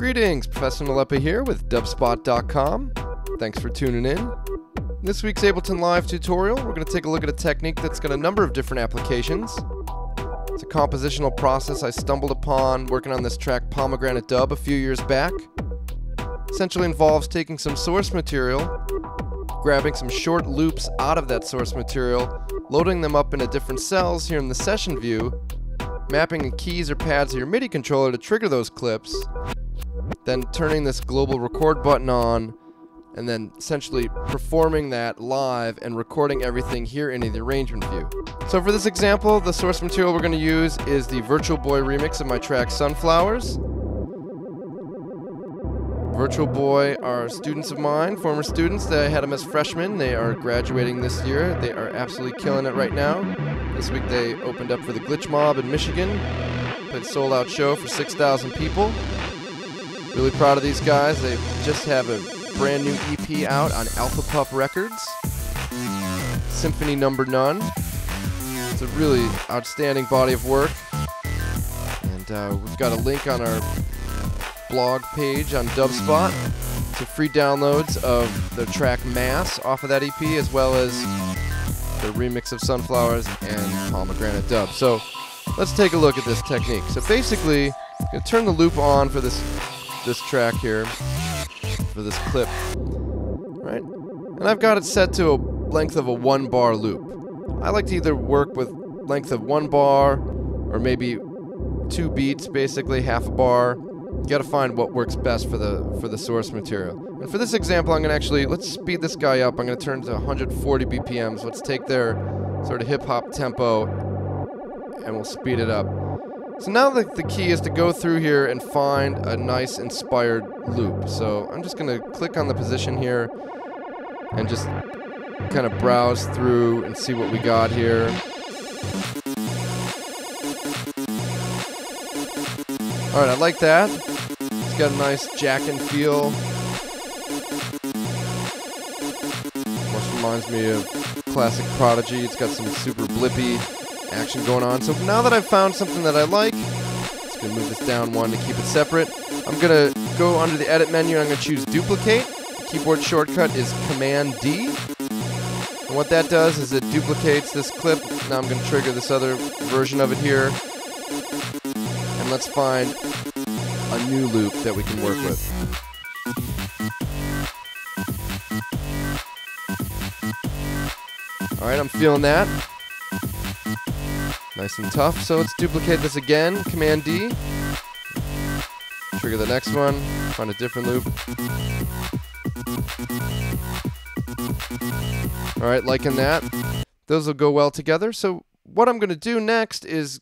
Greetings, Professor Nalepa here with DubSpot.com. Thanks for tuning in. In this week's Ableton Live tutorial, we're going to take a look at a technique that's got a number of different applications. It's a compositional process I stumbled upon working on this track Pomegranate Dub a few years back. Essentially involves taking some source material, grabbing some short loops out of that source material, loading them up into different cells here in the Session View, mapping the keys or pads of your MIDI controller to trigger those clips, then turning this global record button on, and then essentially performing that live and recording everything here into the Arrangement View. So for this example, the source material we're going to use is the Virtual Boy remix of my track Sunflowers. Virtual Boy are students of mine, former students that I had them as freshmen. They are graduating this year. They are absolutely killing it right now. This week they opened up for the Glitch Mob in Michigan, played a sold-out show for 6,000 people. Really proud of these guys. They just have a brand new EP out on Alpha Pup Records, Symphony Number None. It's a really outstanding body of work, and we've got a link on our blog page on DubSpot to free downloads of the track Mass off of that EP, as well as the remix of Sunflowers and Pomegranate Dub. So let's take a look at this technique. So basically, I'm going to turn the loop on for this track here, for this clip, right? And I've got it set to a length of a 1-bar loop. I like to either work with length of 1 bar or maybe 2 beats, basically half a bar. You gotta find what works best for the source material. And for this example, I'm gonna actually, let's speed this guy up. I'm gonna turn to 140 BPMs. Let's take their sort of hip-hop tempo and we'll speed it up. So now the key is to go through here and find a nice inspired loop. So I'm just gonna click on the position here and just kind of browse through and see what we got here. Alright, I like that. It's got a nice jacking feel. Almost reminds me of classic Prodigy. It's got some super blippy action going on. So now that I've found something that I like, I'm going to move this down one to keep it separate. I'm going to go under the Edit menu and I'm going to choose Duplicate. The keyboard shortcut is Command-D. And what that does is it duplicates this clip. Now I'm going to trigger this other version of it here. Let's find a new loop that we can work with. All right, I'm feeling that. Nice and tough. So let's duplicate this again. Command D. Trigger the next one. Find a different loop. All right, liking that. Those will go well together. So what I'm going to do next is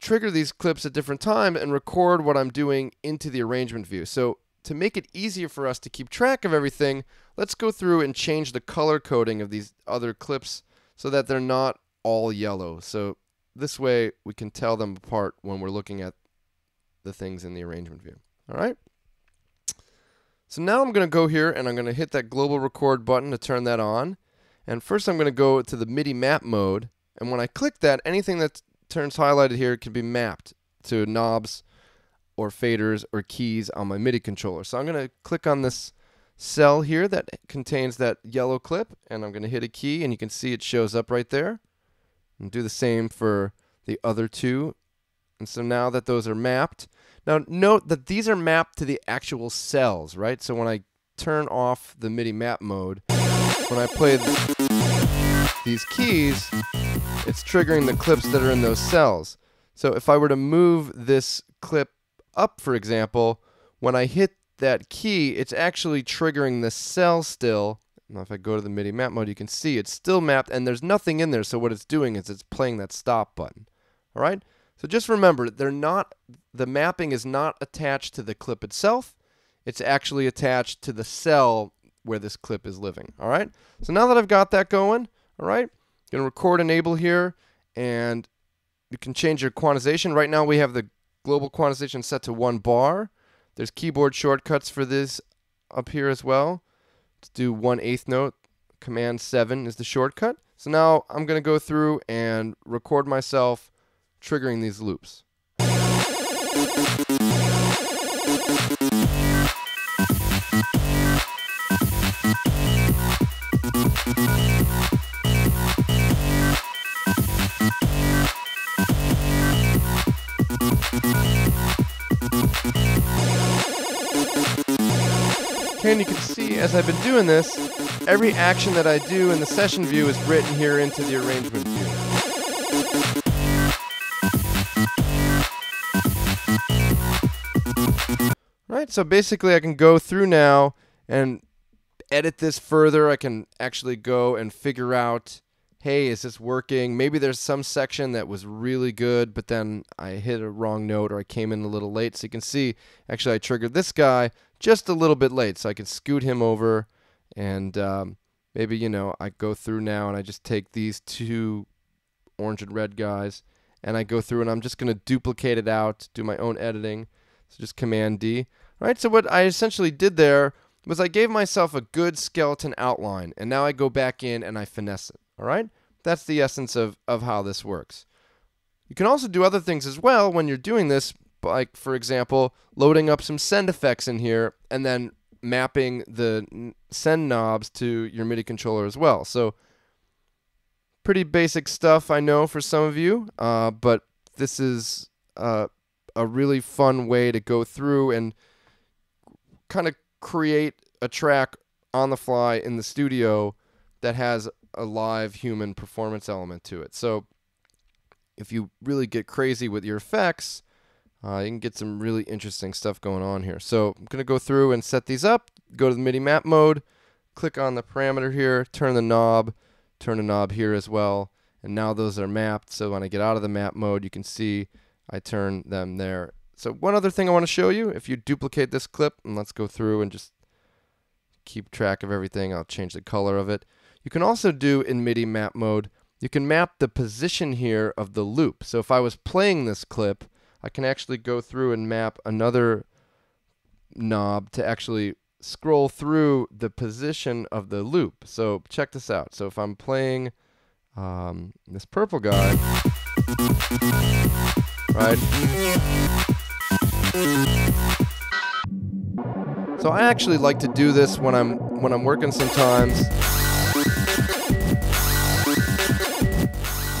trigger these clips at different times and record what I'm doing into the Arrangement View. So to make it easier for us to keep track of everything, let's go through and change the color coding of these other clips so that they're not all yellow. So this way we can tell them apart when we're looking at the things in the Arrangement View. All right. So now I'm going to go here and I'm going to hit that global record button to turn that on. And first I'm going to go to the MIDI map mode. And when I click that, anything that's turns highlighted here can be mapped to knobs or faders or keys on my MIDI controller. So I'm going to click on this cell here that contains that yellow clip and I'm going to hit a key and you can see it shows up right there. And do the same for the other two. And so now that those are mapped, now note that these are mapped to the actual cells, right? So when I turn off the MIDI map mode, when I play these keys, it's triggering the clips that are in those cells. So if I were to move this clip up, for example, when I hit that key, it's actually triggering the cell still. Now if I go to the MIDI map mode, you can see it's still mapped and there's nothing in there. So what it's doing is it's playing that stop button. All right. So just remember, the mapping is not attached to the clip itself. It's actually attached to the cell where this clip is living. All right. So now that I've got that going, all right. Gonna record enable here and you can change your quantization. Right now we have the global quantization set to 1 bar. There's keyboard shortcuts for this up here as well. To do 1/8 note, Command-7 is the shortcut. So now I'm gonna go through and record myself triggering these loops. and you can see as I've been doing this, every action that I do in the session view is written here into the arrangement view. Right, so basically I can go through now and edit this further. I can actually go and figure out, hey, is this working? Maybe there's some section that was really good, but then I hit a wrong note or I came in a little late. So you can see, actually I triggered this guy just a little bit late. So I can scoot him over and maybe, you know, I go through now and I just take these two orange and red guys and I go through and I'm just going to duplicate it out, do my own editing. So just Command-D. Right, so what I essentially did there was I gave myself a good skeleton outline, and now I go back in and I finesse it. All right? That's the essence of how this works. You can also do other things as well when you're doing this, like, for example, loading up some send effects in here and then mapping the send knobs to your MIDI controller as well. So pretty basic stuff, I know, for some of you, but this is a really fun way to go through and kind of create a track on the fly in the studio that has a live human performance element to it. So if you really get crazy with your effects, you can get some really interesting stuff going on here. So I'm going to go through and set these up, go to the MIDI map mode, click on the parameter here, turn the knob here as well, and now those are mapped. So when I get out of the map mode, you can see I turn them there. So one other thing I want to show you, if you duplicate this clip, and let's go through and just keep track of everything. I'll change the color of it. You can also do in MIDI map mode, you can map the position here of the loop. So if I was playing this clip, I can actually go through and map another knob to actually scroll through the position of the loop. So check this out. So if I'm playing this purple guy, right? So I actually like to do this when I'm working sometimes.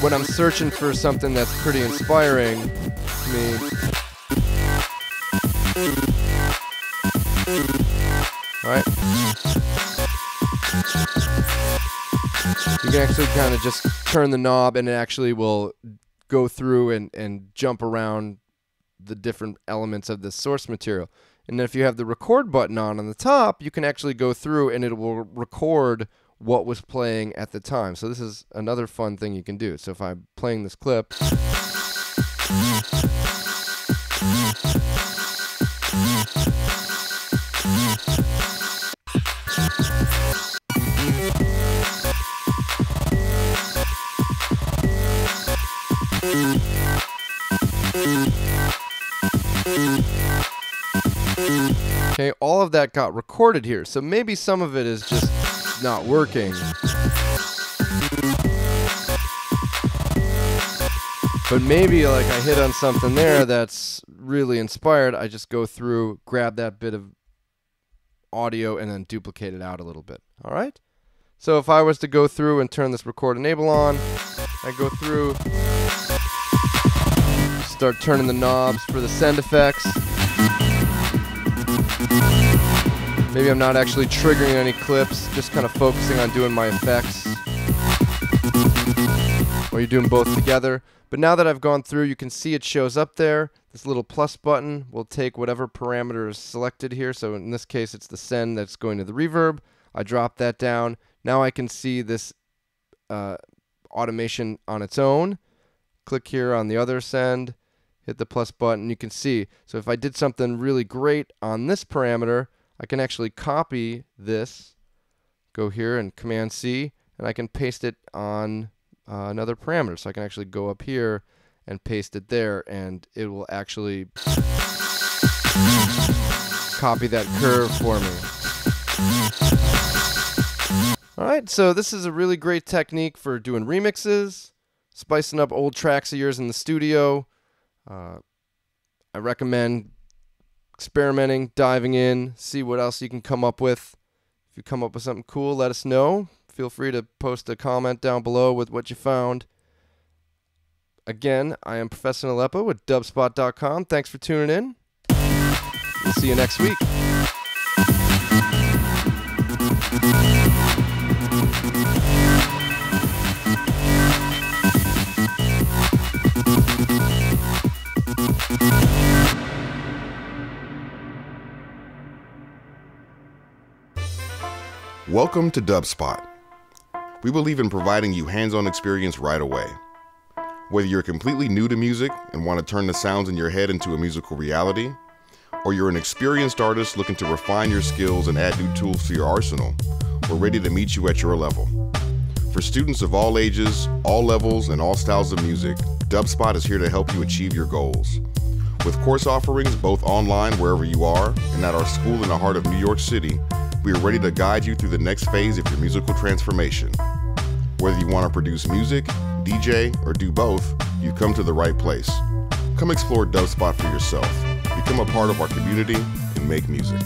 When I'm searching for something that's pretty inspiring to me. Alright. You can actually kind of just turn the knob and it actually will go through and jump around the different elements of the source material. And if you have the record button on the top, you can actually go through and it will record what was playing at the time. So this is another fun thing you can do. So if I'm playing this clip, okay, all of that got recorded here. So maybe some of it is just not working. But maybe like I hit on something there that's really inspired. I just go through, grab that bit of audio and then duplicate it out a little bit. All right. So if I was to go through and turn this record enable on, I go through, start turning the knobs for the send effects. Maybe I'm not actually triggering any clips, just kind of focusing on doing my effects. Or you're doing both together. But now that I've gone through, you can see it shows up there. This little plus button will take whatever parameter is selected here. So in this case, it's the send that's going to the reverb. I drop that down. Now I can see this automation on its own. Click here on the other send. Hit the plus button. You can see. So if I did something really great on this parameter, I can actually copy this, go here and Command C, and I can paste it on another parameter. So I can actually go up here and paste it there, and it will actually copy that curve for me. All right, so this is a really great technique for doing remixes, spicing up old tracks of yours in the studio. I recommend experimenting, diving in, see what else you can come up with. If you come up with something cool, let us know. Feel free to post a comment down below with what you found. Again, I am Professor Nalepa with dubspot.com. Thanks for tuning in. We'll see you next week. Welcome to DubSpot. We believe in providing you hands-on experience right away. Whether you're completely new to music and want to turn the sounds in your head into a musical reality, or you're an experienced artist looking to refine your skills and add new tools to your arsenal, we're ready to meet you at your level. For students of all ages, all levels, and all styles of music, DubSpot is here to help you achieve your goals. With course offerings both online wherever you are and at our school in the heart of New York City, we are ready to guide you through the next phase of your musical transformation. Whether you want to produce music, DJ, or do both, you've come to the right place. Come explore DubSpot for yourself. Become a part of our community and make music.